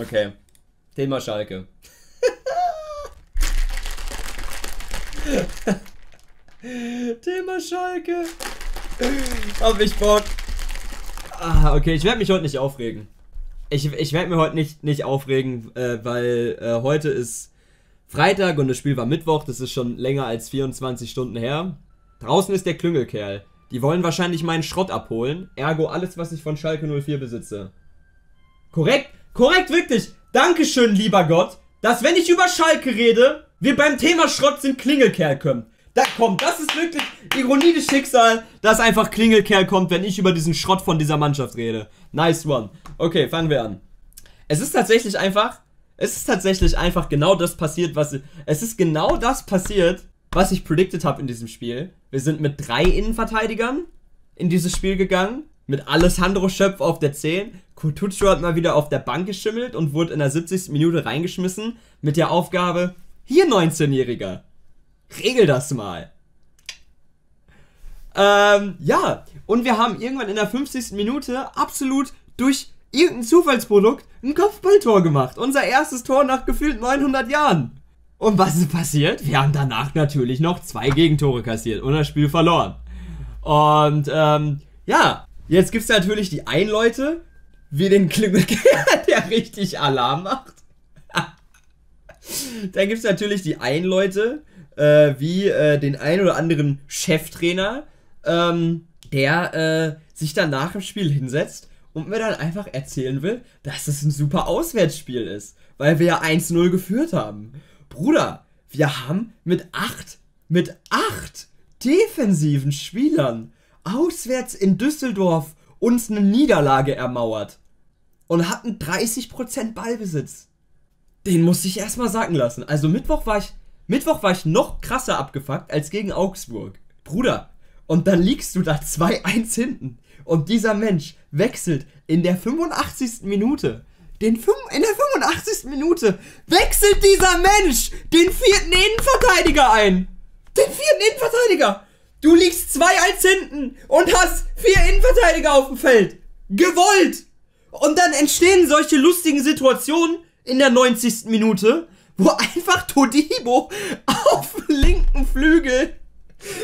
Okay. Thema Schalke. Thema Schalke. Hab ich Bock. Ah, okay, ich werde mich heute nicht aufregen. Ich werde mir heute nicht aufregen, weil heute ist Freitag und das Spiel war Mittwoch. Das ist schon länger als 24 Stunden her. Draußen ist der Klüngelkerl. Die wollen wahrscheinlich meinen Schrott abholen. Ergo alles, was ich von Schalke 04 besitze. Korrekt? Korrekt, wirklich. Dankeschön, lieber Gott, dass, wenn ich über Schalke rede, wir beim Thema Schrott sind, Klüngelkerl kommt. Da kommt, das ist wirklich Ironie des Schicksals, dass einfach Klüngelkerl kommt, wenn ich über diesen Schrott von dieser Mannschaft rede. Nice one. Okay, fangen wir an. Es ist tatsächlich einfach genau das passiert, was ich predicted habe in diesem Spiel. Wir sind mit 3 Innenverteidigern in dieses Spiel gegangen, mit Alessandro Schöpf auf der 10. Cutuccio hat mal wieder auf der Bank geschimmelt und wurde in der 70. Minute reingeschmissen mit der Aufgabe, hier 19-Jähriger. Regel das mal. Ja. Und wir haben irgendwann in der 50. Minute absolut durch irgendein Zufallsprodukt ein Kopfballtor gemacht. Unser erstes Tor nach gefühlt 900 Jahren. Und was ist passiert? Wir haben danach natürlich noch 2 Gegentore kassiert und das Spiel verloren. Und, ja. Jetzt gibt's natürlich die einen Leute, wie den Klüngelkerl, der richtig Alarm macht. Dann gibt's natürlich die einen Leute, wie den ein oder anderen Cheftrainer, der sich dann nach dem Spiel hinsetzt und mir dann einfach erzählen will, dass es ein super Auswärtsspiel ist, weil wir ja 1-0 geführt haben. Bruder, wir haben mit 8 defensiven Spielern auswärts in Düsseldorf uns eine Niederlage ermauert und hatten 30% Ballbesitz. Den musste ich erstmal sacken lassen. Also Mittwoch war ich noch krasser abgefuckt als gegen Augsburg. Bruder, und dann liegst du da 2-1 hinten. Und dieser Mensch wechselt in der 85. Minute. In der 85. Minute wechselt dieser Mensch den 4. Innenverteidiger ein. Den 4. Innenverteidiger. Du liegst 2-1 hinten und hast 4 Innenverteidiger auf dem Feld. Gewollt. Und dann entstehen solche lustigen Situationen in der 90. Minute, wo einfach Todibo auf dem linken Flügel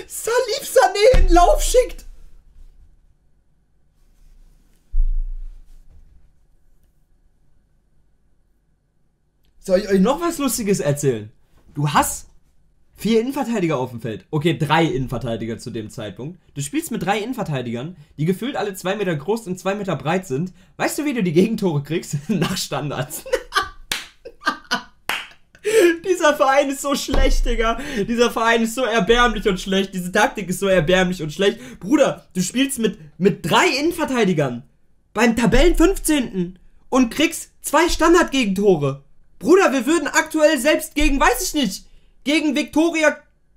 Salif Sané in den Lauf schickt. Soll ich euch noch was Lustiges erzählen? Du hast 4 Innenverteidiger auf dem Feld. Okay, 3 Innenverteidiger zu dem Zeitpunkt. Du spielst mit 3 Innenverteidigern, die gefühlt alle 2 Meter groß und 2 Meter breit sind. Weißt du, wie du die Gegentore kriegst? Nach Standards. Dieser Verein ist so schlecht, Digga. Dieser Verein ist so erbärmlich und schlecht. Diese Taktik ist so erbärmlich und schlecht. Bruder, du spielst mit 3 Innenverteidigern beim Tabellen 15. und kriegst 2 Standardgegentore. Bruder, wir würden aktuell selbst gegen, weiß ich nicht, gegen Viktoria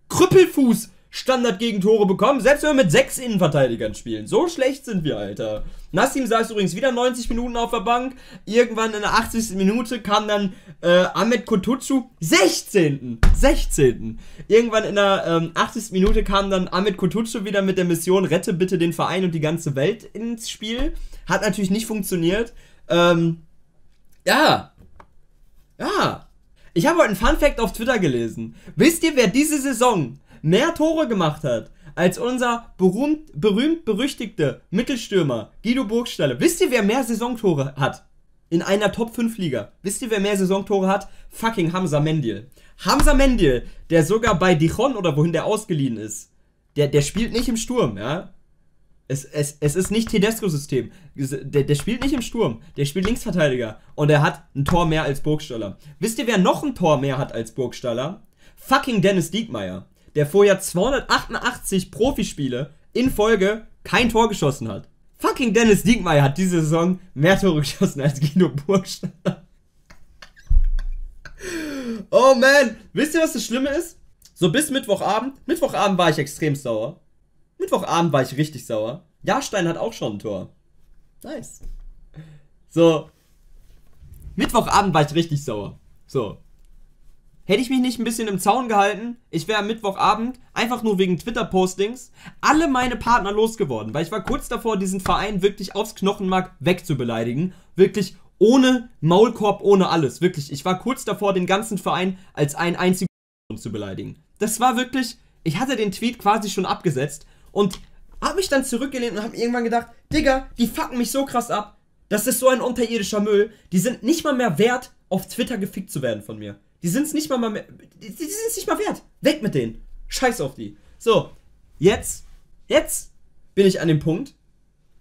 Krüppelfuß Standardgegentore bekommen, selbst wenn wir mit 6 Innenverteidigern spielen. So schlecht sind wir, Alter. Nassim saß übrigens wieder 90 Minuten auf der Bank. Irgendwann in der 80. Minute kam dann Ahmed Kutucu, 16. Irgendwann in der 80. Minute kam dann Ahmed Kutucu wieder mit der Mission Rette bitte den Verein und die ganze Welt ins Spiel. Hat natürlich nicht funktioniert. Ja. Ich habe heute einen Funfact auf Twitter gelesen. Wisst ihr, wer diese Saison mehr Tore gemacht hat als unser berühmt-berüchtigter Mittelstürmer Guido Burgstaller? Wisst ihr, wer mehr Saisontore hat? In einer Top-5-Liga. Wisst ihr, wer mehr Saisontore hat? Fucking Hamza Mendyl. Hamza Mendyl, der sogar bei Dijon oder wohin der ausgeliehen ist, der spielt nicht im Sturm, ja? Es ist nicht Tedesco-System. Der spielt nicht im Sturm. Der spielt Linksverteidiger. Und er hat ein Tor mehr als Burgstaller. Wisst ihr, wer noch ein Tor mehr hat als Burgstaller? Fucking Dennis Diekmeier, der vorher 288 Profispiele in Folge kein Tor geschossen hat. Fucking Dennis Diekmeier hat diese Saison mehr Tore geschossen als Guido Burgstaller. Oh man. Wisst ihr, was das Schlimme ist? So bis Mittwochabend. Mittwochabend war ich extrem sauer. Mittwochabend war ich richtig sauer. Jarstein hat auch schon ein Tor. Nice. So. Mittwochabend war ich richtig sauer. So. Hätte ich mich nicht ein bisschen im Zaun gehalten, ich wäre am Mittwochabend einfach nur wegen Twitter-Postings alle meine Partner losgeworden, weil ich war kurz davor, diesen Verein wirklich aufs Knochenmark wegzubeleidigen. Wirklich Ohne Maulkorb, ohne alles. Wirklich, ich war kurz davor, den ganzen Verein als einen einzigen zu beleidigen. Das war wirklich, ich hatte den Tweet quasi schon abgesetzt und habe mich dann zurückgelehnt und habe irgendwann gedacht, Digga, die fucken mich so krass ab. Das ist so ein unterirdischer Müll. Die sind nicht mal mehr wert, auf Twitter gefickt zu werden von mir. Die sind es nicht mal mehr, die sind es nicht mal wert. Weg mit denen. Scheiß auf die. So, jetzt bin ich an dem Punkt,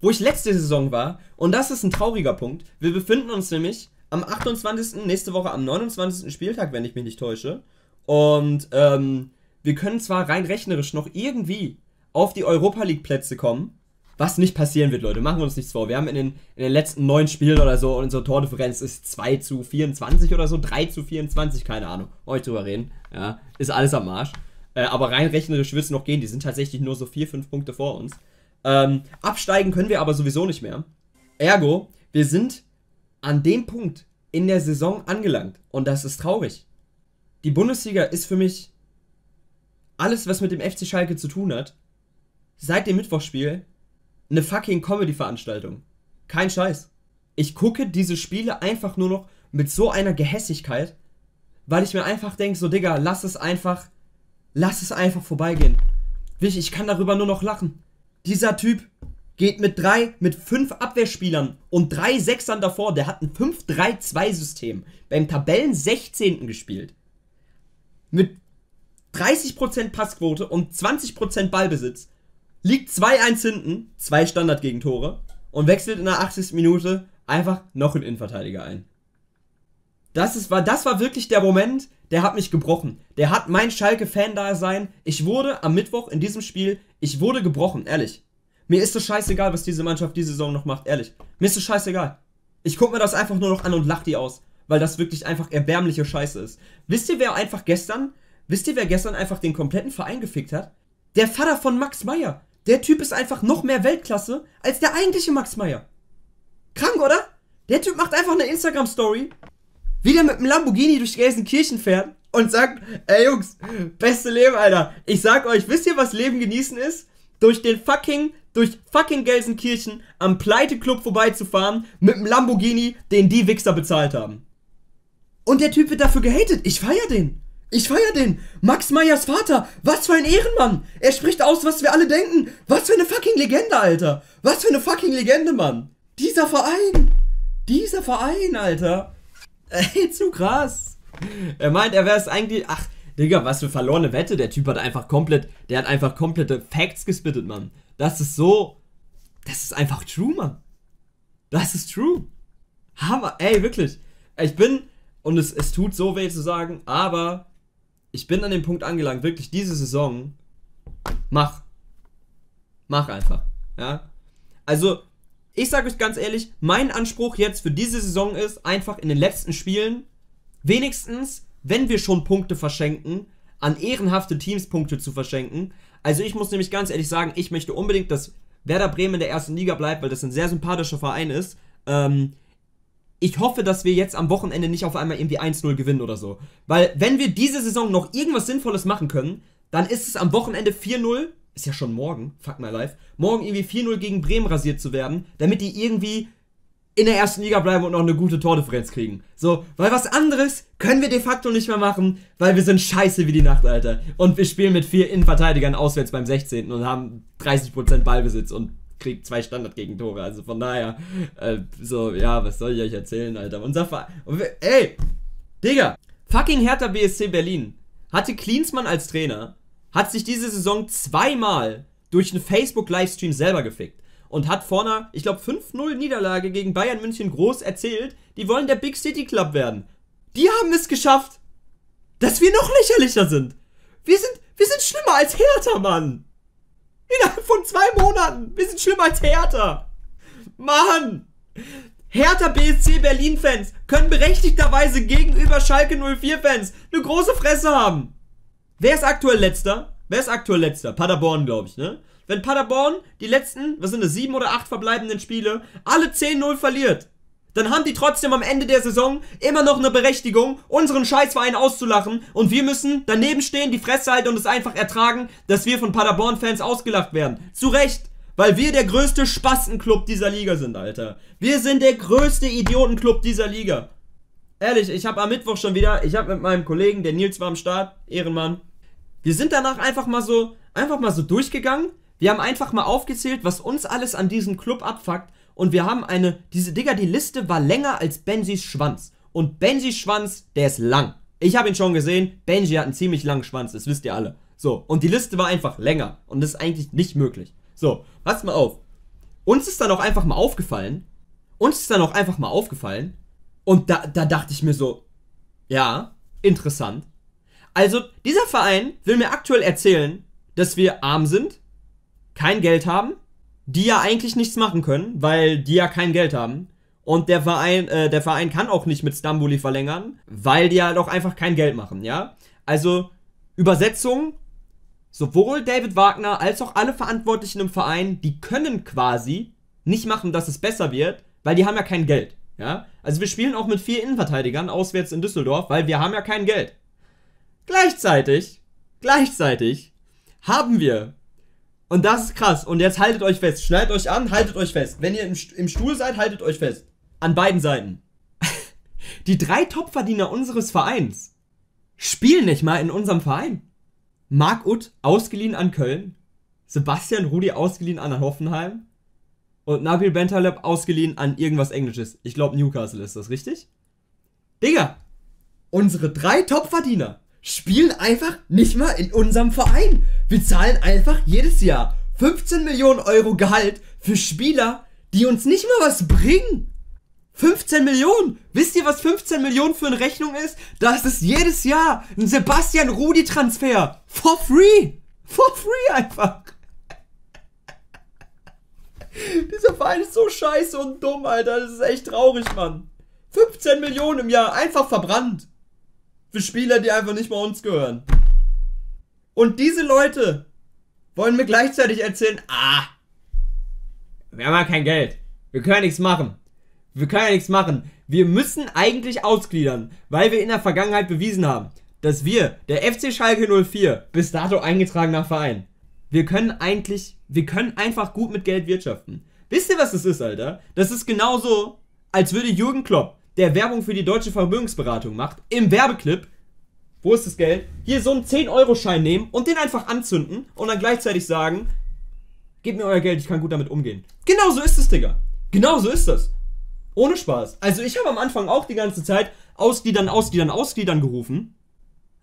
wo ich letzte Saison war, und das ist ein trauriger Punkt. Wir befinden uns nämlich am 28., nächste Woche am 29. Spieltag, wenn ich mich nicht täusche. Und wir können zwar rein rechnerisch noch irgendwie auf die Europa League Plätze kommen, was nicht passieren wird, Leute, machen wir uns nichts vor. Wir haben in den letzten 9 Spielen oder so, unsere Tordifferenz ist 2:24 oder so, 3:24, keine Ahnung, euch drüber reden, ja, ist alles am Arsch. Aber rein rechnerisch wird es noch gehen, die sind tatsächlich nur so 4-5 Punkte vor uns. Absteigen können wir aber sowieso nicht mehr. Ergo, wir sind an dem Punkt in der Saison angelangt. Und das ist traurig. Die Bundesliga ist für mich alles, was mit dem FC Schalke zu tun hat, seit dem Mittwochsspiel eine fucking Comedy-Veranstaltung. Kein Scheiß. Ich gucke diese Spiele einfach nur noch mit so einer Gehässigkeit, weil ich mir einfach denke, so Digga, lass es einfach vorbeigehen. Ich kann darüber nur noch lachen. Dieser Typ geht mit fünf Abwehrspielern und 3 Sechsern davor. Der hat ein 5-3-2-System beim Tabellen 16. gespielt. Mit 30% Passquote und 20% Ballbesitz. Liegt 2-1 hinten, 2 Standardgegentore und wechselt in der 80. Minute einfach noch einen Innenverteidiger ein. Das war wirklich der Moment, der hat mich gebrochen. Der hat mein Schalke-Fan-Dasein. Ich wurde am Mittwoch in diesem Spiel, ich wurde gebrochen, ehrlich. Mir ist so scheißegal, was diese Mannschaft diese Saison noch macht, ehrlich. Mir ist so scheißegal. Ich gucke mir das einfach nur noch an und lache die aus, weil das wirklich einfach erbärmliche Scheiße ist. Wisst ihr, wer gestern einfach den kompletten Verein gefickt hat? Der Vater von Max Meyer. Der Typ ist einfach noch mehr Weltklasse als der eigentliche Max Meyer. Krank, oder? Der Typ macht einfach eine Instagram-Story, wie der mit dem Lamborghini durch Gelsenkirchen fährt und sagt, ey Jungs, beste Leben, Alter. Ich sag euch, wisst ihr, was Leben genießen ist? Durch fucking Gelsenkirchen am Pleiteclub vorbeizufahren mit dem Lamborghini, den die Wichser bezahlt haben. Und der Typ wird dafür gehatet. Ich feier den. Max Meyers Vater. Was für ein Ehrenmann. Er spricht aus, was wir alle denken. Was für eine fucking Legende, Alter. Was für eine fucking Legende, Mann. Dieser Verein, Alter. Ey, zu krass. Er meint, er wäre es eigentlich... Ach, Digga, was für verlorene Wette. Der Typ hat einfach komplette Facts gespittet, Mann. Das ist so... Das ist einfach true, Mann. Das ist true. Hammer. Ey, wirklich. Ich bin... Und es tut so weh zu sagen, aber... Ich bin an dem Punkt angelangt, wirklich diese Saison... Mach einfach. Ja? Also... Ich sage euch ganz ehrlich, mein Anspruch jetzt für diese Saison ist, einfach in den letzten Spielen wenigstens, wenn wir schon Punkte verschenken, an ehrenhafte Teams Punkte zu verschenken. Also ich muss nämlich ganz ehrlich sagen, ich möchte unbedingt, dass Werder Bremen in der ersten Liga bleibt, weil das ein sehr sympathischer Verein ist. Ich hoffe, dass wir jetzt am Wochenende nicht auf einmal irgendwie 1-0 gewinnen oder so. Weil wenn wir diese Saison noch irgendwas Sinnvolles machen können, dann ist es am Wochenende 4-0. Ist ja schon morgen, fuck my life, morgen irgendwie 4-0 gegen Bremen rasiert zu werden, damit die irgendwie in der ersten Liga bleiben und noch eine gute Tordifferenz kriegen. So, weil was anderes können wir de facto nicht mehr machen, weil wir sind scheiße wie die Nacht, Alter. Und wir spielen mit 4 Innenverteidigern auswärts beim 16. und haben 30% Ballbesitz und kriegen 2 Standardgegentore. Also von daher, so, ja, was soll ich euch erzählen, Alter. Ey, Digga, fucking Hertha BSC Berlin hatte Klinsmann als Trainer, hat sich diese Saison 2-mal durch einen Facebook-Livestream selber gefickt und hat vor einer, ich glaube, 5-0-Niederlage gegen Bayern München groß erzählt, die wollen der Big City Club werden. Die haben es geschafft, dass wir noch lächerlicher sind. Wir sind schlimmer als Hertha, Mann. Innerhalb von 2 Monaten. Wir sind schlimmer als Hertha. Mann. Hertha BSC Berlin-Fans können berechtigterweise gegenüber Schalke 04-Fans eine große Fresse haben. Wer ist aktuell Letzter? Paderborn, glaube ich, ne? Wenn Paderborn die letzten, was sind das, 7 oder 8 verbleibenden Spiele, alle 10-0 verliert, dann haben die trotzdem am Ende der Saison immer noch eine Berechtigung, unseren Scheißverein auszulachen, und wir müssen daneben stehen, die Fresse halten und es einfach ertragen, dass wir von Paderborn-Fans ausgelacht werden. Zu Recht, Weil wir der größte Spastenclub dieser Liga sind, Alter. Wir sind der größte Idiotenclub dieser Liga. Ehrlich, ich habe am Mittwoch schon wieder, ich habe mit meinem Kollegen, der Nils war am Start, Ehrenmann. Wir sind danach einfach mal so durchgegangen. Wir haben einfach mal aufgezählt, was uns alles an diesem Club abfuckt. Und wir haben die Liste war länger als Benjis Schwanz. Und Benjis Schwanz, der ist lang. Ich habe ihn schon gesehen, Benji hat einen ziemlich langen Schwanz, das wisst ihr alle. So, und die Liste war einfach länger. Und das ist eigentlich nicht möglich. So, passt mal auf. Uns ist dann auch einfach mal aufgefallen. Und da dachte ich mir so, ja, interessant. Also, dieser Verein will mir aktuell erzählen, dass wir arm sind, kein Geld haben, die ja eigentlich nichts machen können, weil die ja kein Geld haben. Und der Verein kann auch nicht mit Stambuli verlängern, weil die ja doch einfach kein Geld machen, ja. Also, Übersetzung, sowohl David Wagner als auch alle Verantwortlichen im Verein, die können quasi nicht machen, dass es besser wird, weil die haben ja kein Geld, ja. Also wir spielen auch mit 4 Innenverteidigern auswärts in Düsseldorf, weil wir haben ja kein Geld. Gleichzeitig haben wir, und das ist krass, und jetzt haltet euch fest, schneidet euch an, haltet euch fest. Wenn ihr im Stuhl seid, haltet euch fest. An beiden Seiten. Die 3 Topverdiener unseres Vereins spielen nicht mal in unserem Verein. Marc Uth ausgeliehen an Köln, Sebastian Rudy ausgeliehen an Hoffenheim und Nabil Bentaleb ausgeliehen an irgendwas Englisches. Ich glaube, Newcastle ist das, richtig? Digga, unsere 3 Topverdiener spielen einfach nicht mal in unserem Verein. Wir zahlen einfach jedes Jahr 15 Millionen Euro Gehalt für Spieler, die uns nicht mal was bringen. 15 Millionen! Wisst ihr, was 15 Millionen für eine Rechnung ist? Das ist jedes Jahr ein Sebastian Rudy Transfer. For free! For free einfach! Dieser Verein ist so scheiße und dumm, Alter. Das ist echt traurig, Mann. 15 Millionen im Jahr, einfach verbrannt. Für Spieler, die einfach nicht mal uns gehören. Und diese Leute wollen mir gleichzeitig erzählen, wir haben ja kein Geld. Wir können ja nichts machen. Wir müssen eigentlich ausgliedern, weil wir in der Vergangenheit bewiesen haben, dass wir, der FC Schalke 04, bis dato eingetragener Verein, wir können einfach gut mit Geld wirtschaften. Wisst ihr, was das ist, Alter? Das ist genauso, als würde Jürgen Klopp, der Werbung für die deutsche Vermögensberatung macht, im Werbeclip, wo ist das Geld, hier so einen 10-Euro-Schein nehmen und den einfach anzünden und dann gleichzeitig sagen, gebt mir euer Geld, ich kann gut damit umgehen. Genau so ist es, Digga. Genau so ist das. Ohne Spaß. Also ich habe am Anfang auch die ganze Zeit ausgliedern gerufen.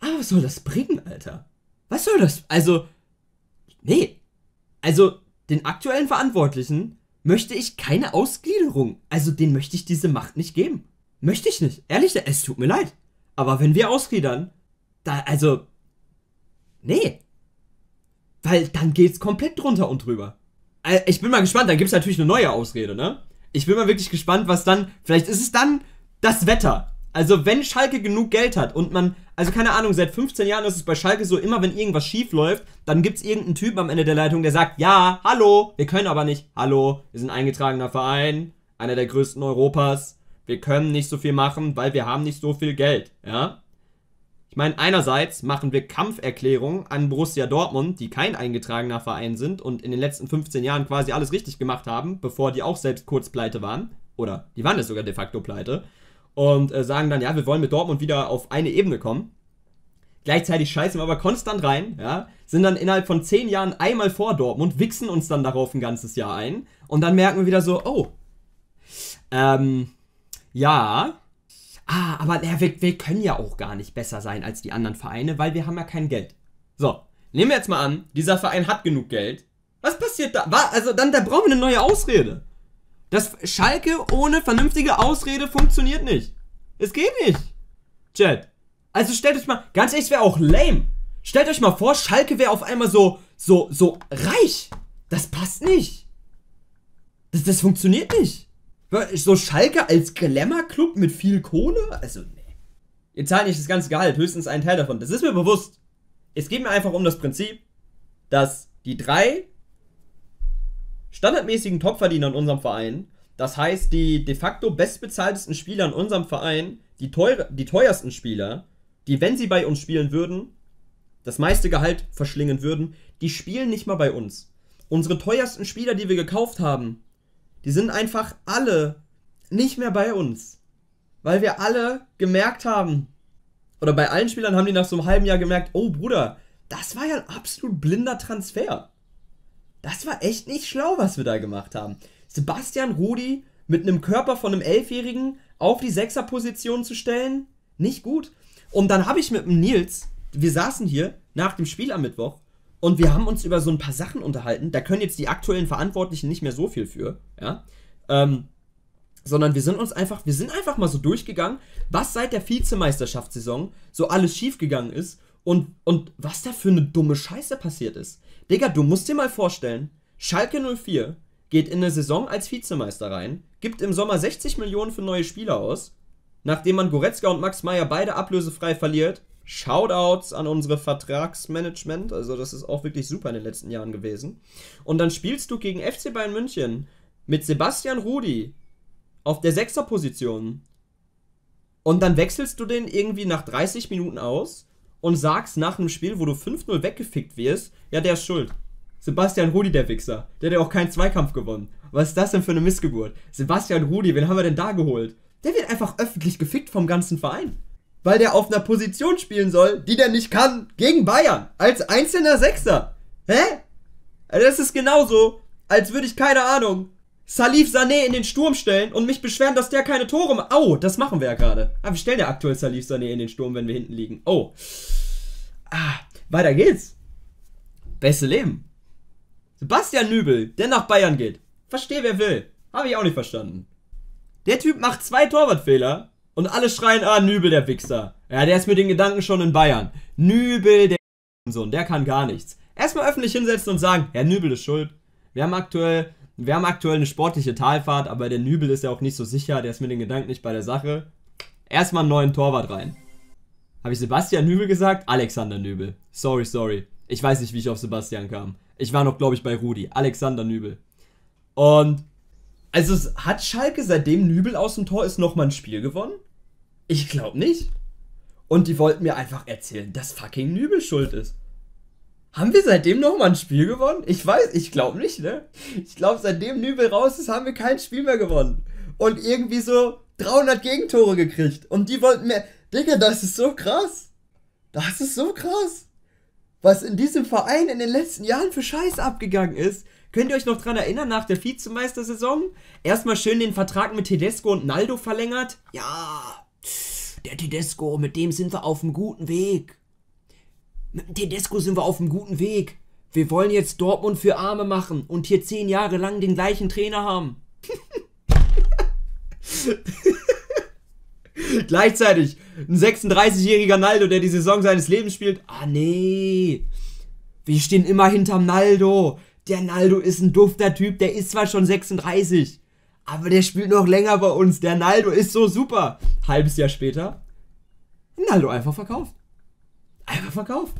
Aber was soll das bringen, Alter? Was soll das? Also, nee. Also, den aktuellen Verantwortlichen möchte ich keine Ausgliederung. Also, denen möchte ich diese Macht nicht geben. Möchte ich nicht. Ehrlich, es tut mir leid. Aber wenn wir ausgliedern, nee. Weil dann geht's komplett drunter und drüber. Ich bin mal gespannt, dann gibt's natürlich eine neue Ausrede, ne? Ich bin mal wirklich gespannt, was dann, vielleicht ist es dann das Wetter. Also wenn Schalke genug Geld hat und man, also keine Ahnung, seit 15 Jahren ist es bei Schalke so, immer wenn irgendwas schief läuft, dann gibt es irgendeinen Typen am Ende der Leitung, der sagt, ja, hallo, wir können aber nicht, hallo, wir sind ein eingetragener Verein, einer der größten Europas, wir können nicht so viel machen, weil wir haben nicht so viel Geld, ja. Ich meine, einerseits machen wir Kampferklärungen an Borussia Dortmund, die kein eingetragener Verein sind und in den letzten 15 Jahren quasi alles richtig gemacht haben, bevor die auch selbst kurz pleite waren. Oder die waren jetzt sogar de facto pleite. Und sagen dann, ja, wir wollen mit Dortmund wieder auf eine Ebene kommen. Gleichzeitig scheißen wir aber konstant rein, ja, sind dann innerhalb von 10 Jahren einmal vor Dortmund, wichsen uns dann darauf ein ganzes Jahr ein. Und dann merken wir wieder so, oh, ja... aber ja, wir können ja auch gar nicht besser sein als die anderen Vereine, weil wir haben ja kein Geld. So, nehmen wir jetzt mal an, dieser Verein hat genug Geld. Was passiert da? Also dann, da brauchen wir eine neue Ausrede. Das Schalke ohne vernünftige Ausrede funktioniert nicht. Es geht nicht. Chat. Also stellt euch mal, ganz ehrlich, es wäre auch lame. Stellt euch mal vor, Schalke wäre auf einmal so reich. Das passt nicht. Das funktioniert nicht. So Schalke als Glamour-Club mit viel Kohle? Also, nee. Ihr zahlt nicht das ganze Gehalt, höchstens einen Teil davon. Das ist mir bewusst. Es geht mir einfach um das Prinzip, dass die 3 standardmäßigen Topverdiener in unserem Verein, das heißt die de facto bestbezahltesten Spieler in unserem Verein, die teuersten Spieler, die, wenn sie bei uns spielen würden, das meiste Gehalt verschlingen würden, die spielen nicht mal bei uns. unsere teuersten Spieler, die wir gekauft haben, die sind einfach alle nicht mehr bei uns. Weil wir alle gemerkt haben, oder bei allen Spielern haben die nach so einem halben Jahr gemerkt, oh Bruder, das war ja ein absolut blinder Transfer. Das war echt nicht schlau, was wir da gemacht haben. Sebastian Rudy mit einem Körper von einem Elfjährigen auf die Sechserposition zu stellen, nicht gut. Und dann habe ich mit dem Nils, wir saßen hier nach dem Spiel am Mittwoch und wir haben uns über so ein paar Sachen unterhalten. Da können jetzt die aktuellen Verantwortlichen nicht mehr so viel für, ja. Sondern wir sind einfach mal so durchgegangen, was seit der Vizemeisterschaftssaison so alles schiefgegangen ist und was da für eine dumme Scheiße passiert ist. Digga, du musst dir mal vorstellen, Schalke 04 geht in eine Saison als Vizemeister rein, gibt im Sommer 60 Millionen für neue Spieler aus, nachdem man Goretzka und Max Meyer beide ablösefrei verliert. Shoutouts an unsere Vertragsmanagement, also das ist auch wirklich super in den letzten Jahren gewesen. Und dann spielst du gegen FC Bayern München mit Sebastian Rudy auf der Sechserposition und dann wechselst du den irgendwie nach 30 Minuten aus und sagst nach einem Spiel, wo du 5-0 weggefickt wirst, ja, der ist schuld. Sebastian Rudy, der Wichser, der hat ja auch keinen Zweikampf gewonnen. Was ist das denn für eine Missgeburt? Sebastian Rudy, wen haben wir denn da geholt? Der wird einfach öffentlich gefickt vom ganzen Verein. Weil der auf einer Position spielen soll, die der nicht kann, gegen Bayern, als einzelner Sechser. Hä? Also das ist genauso, als würde ich, keine Ahnung, Salif Sané in den Sturm stellen und mich beschweren, dass der keine Tore macht. Au, das machen wir ja gerade. Aber wir stellen ja aktuell Salif Sané in den Sturm, wenn wir hinten liegen. Oh. Ah, weiter geht's. Beste Leben. Sebastian Nübel, der nach Bayern geht. Verstehe, wer will. Habe ich auch nicht verstanden. Der Typ macht 2 Torwartfehler. Und alle schreien, ah, Nübel, der Wichser. Ja, der ist mit den Gedanken schon in Bayern. Nübel, der Sohn, der kann gar nichts. Erstmal öffentlich hinsetzen und sagen, Herr Nübel ist schuld. Wir haben aktuell eine sportliche Talfahrt, aber der Nübel ist ja auch nicht so sicher, der ist mit den Gedanken nicht bei der Sache. Erstmal einen neuen Torwart rein. Habe ich Sebastian Nübel gesagt? Alexander Nübel. Sorry. Ich weiß nicht, wie ich auf Sebastian kam. Ich war noch, glaube ich, bei Rudi. Alexander Nübel. Und, also hat Schalke, seitdem Nübel aus dem Tor ist, nochmal ein Spiel gewonnen? Ich glaube nicht. Und die wollten mir einfach erzählen, dass fucking Nübel schuld ist. Haben wir seitdem nochmal ein Spiel gewonnen? Ich weiß, ich glaube nicht, ne? Ich glaube, seitdem Nübel raus ist, haben wir kein Spiel mehr gewonnen. Und irgendwie so 300 Gegentore gekriegt. Und die wollten mir... Digga, das ist so krass. Das ist so krass. Was in diesem Verein in den letzten Jahren für Scheiß abgegangen ist. Könnt ihr euch noch dran erinnern, nach der Vizemeistersaison? Erstmal schön den Vertrag mit Tedesco und Naldo verlängert. Ja... Der Tedesco, mit dem sind wir auf einem guten Weg. Mit dem Tedesco sind wir auf einem guten Weg. Wir wollen jetzt Dortmund für Arme machen und hier 10 Jahre lang den gleichen Trainer haben. Gleichzeitig ein 36-jähriger Naldo, der die Saison seines Lebens spielt. Ah nee, wir stehen immer hinterm Naldo. Der Naldo ist ein dufter Typ, der ist zwar schon 36, aber der spielt noch länger bei uns. Der Naldo ist so super. Halbes Jahr später, Naldo einfach verkauft. Einfach verkauft.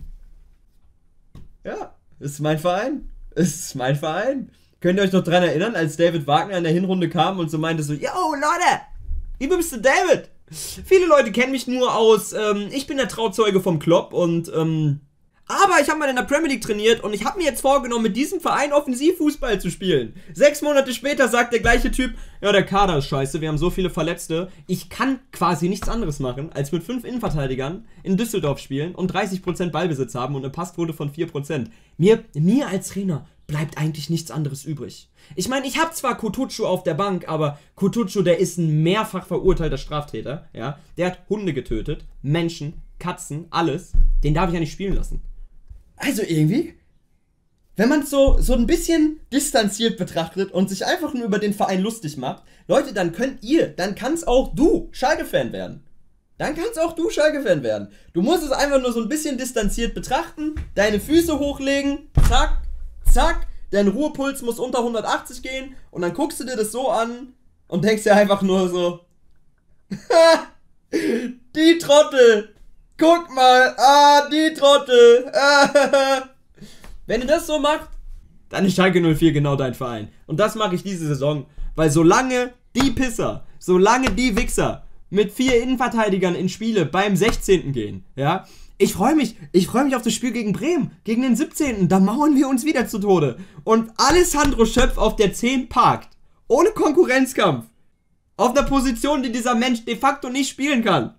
Ja, ist mein Verein. Ist mein Verein. Könnt ihr euch noch dran erinnern, als David Wagner in der Hinrunde kam und so meinte so, yo Leute, ich bin Mr. David. Viele Leute kennen mich nur aus, ich bin der Trauzeuge vom Klopp und, aber ich habe mal in der Premier League trainiert und ich habe mir jetzt vorgenommen, mit diesem Verein Offensivfußball zu spielen. 6 Monate später sagt der gleiche Typ, ja, der Kader ist scheiße, wir haben so viele Verletzte. Ich kann quasi nichts anderes machen, als mit 5 Innenverteidigern in Düsseldorf spielen und 30% Ballbesitz haben und eine Passquote von 4%. Mir als Trainer bleibt eigentlich nichts anderes übrig. Ich meine, ich habe zwar Cutuccio auf der Bank, aber Cutuccio, der ist ein mehrfach verurteilter Straftäter, ja. Der hat Hunde getötet, Menschen, Katzen, alles. Den darf ich ja nicht spielen lassen. Also irgendwie, wenn man es so ein bisschen distanziert betrachtet und sich einfach nur über den Verein lustig macht, Leute, dann kannst auch du Schalke-Fan werden. Dann kannst auch du Schalke-Fan werden. Du musst es einfach nur so ein bisschen distanziert betrachten, deine Füße hochlegen, zack, zack, dein Ruhepuls muss unter 180 gehen und dann guckst du dir das so an und denkst dir einfach nur so, die Trottel. Guck mal, ah, die Trottel. Wenn ihr das so macht, dann ist Schalke 04 genau dein Verein. Und das mache ich diese Saison, weil solange die Pisser, solange die Wichser mit 4 Innenverteidigern in Spiele beim 16. gehen, ja, Ich freue mich auf das Spiel gegen Bremen, gegen den 17. Da mauern wir uns wieder zu Tode. Und Alessandro Schöpf auf der 10 parkt. Ohne Konkurrenzkampf. Auf einer Position, die dieser Mensch de facto nicht spielen kann.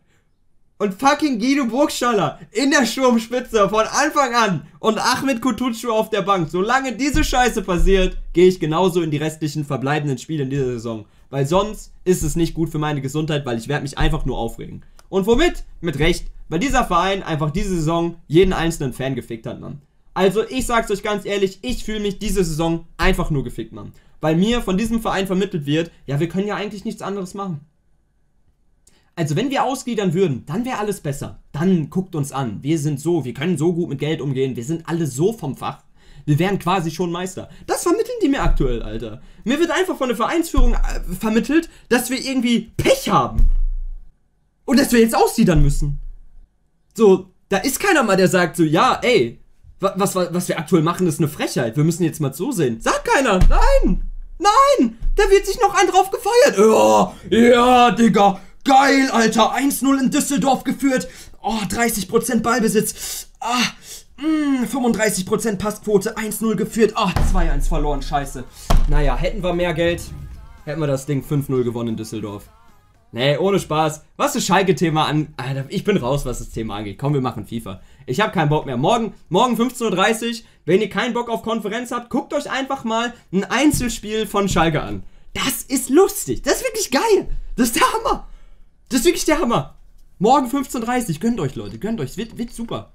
Und fucking Guido Burgstaller in der Sturmspitze von Anfang an. Und Ahmed Kutucu auf der Bank. Solange diese Scheiße passiert, gehe ich genauso in die restlichen verbleibenden Spiele in dieser Saison. Weil sonst ist es nicht gut für meine Gesundheit, weil ich werde mich einfach nur aufregen. Und womit? Mit Recht. Weil dieser Verein einfach diese Saison jeden einzelnen Fan gefickt hat, Mann. Also ich sag's euch ganz ehrlich, ich fühle mich diese Saison einfach nur gefickt, Mann. Weil mir von diesem Verein vermittelt wird, ja, wir können ja eigentlich nichts anderes machen. Also wenn wir ausgliedern würden, dann wäre alles besser. Dann guckt uns an, wir sind so, wir können so gut mit Geld umgehen, wir sind alle so vom Fach. Wir wären quasi schon Meister. Das vermitteln die mir aktuell, Alter. Mir wird einfach von der Vereinsführung vermittelt, dass wir irgendwie Pech haben. Und dass wir jetzt ausgliedern müssen. So, da ist keiner mal, der sagt so, ja, ey, was wir aktuell machen, ist eine Frechheit. Wir müssen jetzt mal so sehen. Sagt keiner. Nein. Nein. Da wird sich noch ein drauf gefeiert. Ja, Digga. Geil, Alter. 1-0 in Düsseldorf geführt. Oh, 30% Ballbesitz. 35% Passquote. 1-0 geführt. 2-1 verloren. Scheiße. Naja, hätten wir mehr Geld, hätten wir das Ding 5-0 gewonnen in Düsseldorf. Nee, ohne Spaß. Was das Schalke-Thema an... Alter, ich bin raus, was das Thema angeht. Komm, wir machen FIFA. Ich habe keinen Bock mehr. Morgen 15:30 Uhr, wenn ihr keinen Bock auf Konferenz habt, guckt euch einfach mal ein Einzelspiel von Schalke an. Das ist lustig. Das ist wirklich geil. Das ist der Hammer. Das ist wirklich der Hammer. Morgen 15:30 Uhr. Gönnt euch, Leute. Gönnt euch. Es wird super.